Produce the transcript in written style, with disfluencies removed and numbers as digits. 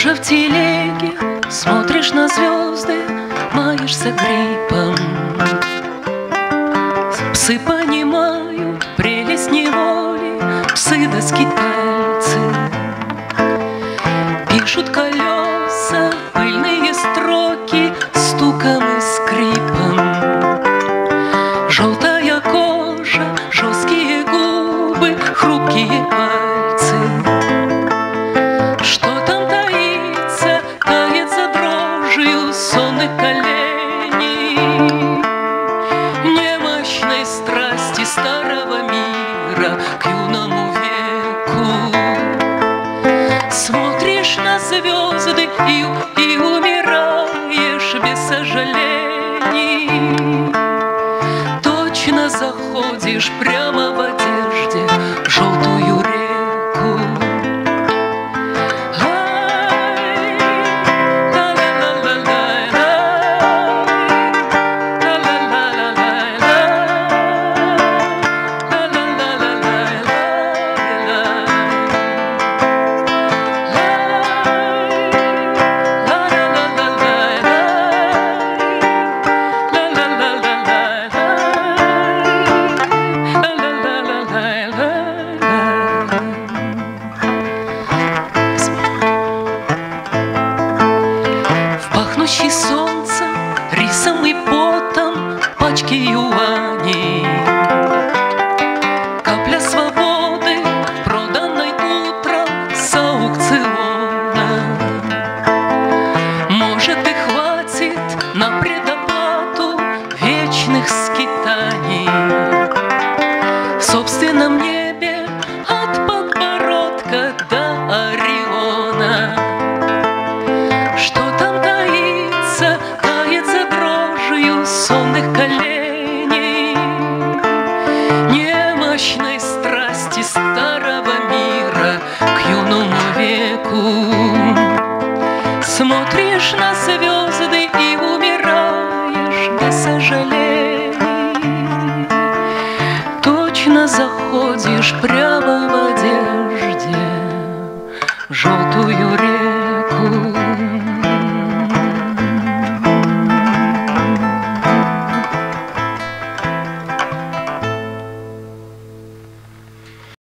уже в телеге, смотришь на звезды, маешься гриппом. Псы понимают прелесть неволи, псы да скитальцы. Пишут колеса пыльные строки стуком и скрипом. Желтая кожа, жесткие губы, хрупкие пальцы. И умираешь без сожалений. Точно заходишь прямо в одежде в желтую реку. Солнцем, рисом и потом, пачки юаней. Капля свободы, проданной утром с аукциона. Может, и хватит на предоплату вечных скитаний. В собственном небе от подбородка до Ориона. Сонных коленей, немощной страсти старого мира к юному веку. Смотришь на звезды и умираешь без сожалений. Точно заходишь прямо в одежде в желтую реку.